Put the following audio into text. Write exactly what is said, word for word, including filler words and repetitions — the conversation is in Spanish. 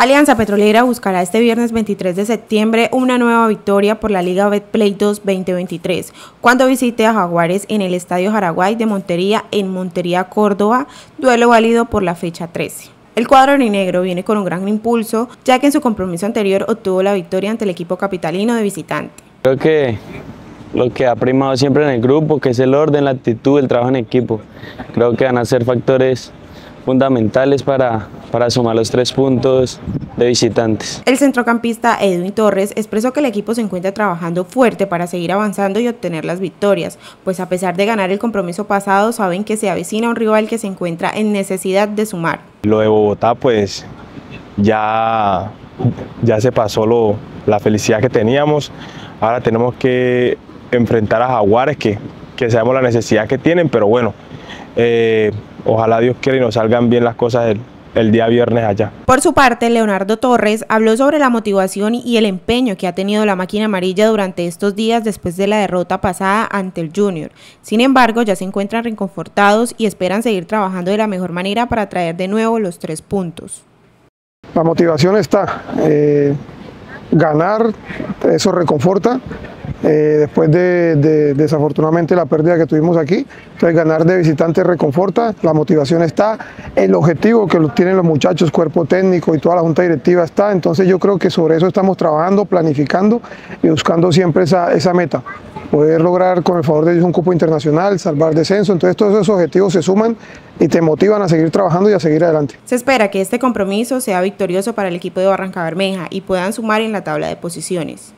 Alianza Petrolera buscará este viernes veintitrés de septiembre una nueva victoria por la Liga Bet Play dos veinte veintitrés, cuando visite a Jaguares en el Estadio Jaraguay de Montería en Montería, Córdoba, duelo válido por la fecha trece. El cuadro aurinegro viene con un gran impulso, ya que en su compromiso anterior obtuvo la victoria ante el equipo capitalino de visitante. Creo que lo que ha primado siempre en el grupo, que es el orden, la actitud, el trabajo en equipo, creo que van a ser factores fundamentales para, para sumar los tres puntos de visitantes. El centrocampista Edwin Torres expresó que el equipo se encuentra trabajando fuerte para seguir avanzando y obtener las victorias, pues a pesar de ganar el compromiso pasado, saben que se avecina un rival que se encuentra en necesidad de sumar. Lo de Bogotá, pues ya, ya se pasó lo, la felicidad que teníamos, ahora tenemos que enfrentar a Jaguares, que, que sabemos la necesidad que tienen, pero bueno, eh, ojalá Dios quiera y nos salgan bien las cosas el, el día viernes allá. Por su parte, Leonardo Torres habló sobre la motivación y el empeño que ha tenido la máquina amarilla durante estos días después de la derrota pasada ante el Junior. Sin embargo, ya se encuentran reconfortados y esperan seguir trabajando de la mejor manera para traer de nuevo los tres puntos. La motivación está. Eh, ganar, eso reconforta. Eh, después de, de desafortunadamente la pérdida que tuvimos aquí, entonces ganar de visitante reconforta, la motivación está, el objetivo que tienen los muchachos, cuerpo técnico y toda la junta directiva está, entonces yo creo que sobre eso estamos trabajando, planificando y buscando siempre esa, esa meta, poder lograr con el favor de Dios un cupo internacional, salvar descenso, entonces todos esos objetivos se suman y te motivan a seguir trabajando y a seguir adelante. Se espera que este compromiso sea victorioso para el equipo de Barrancabermeja y puedan sumar en la tabla de posiciones.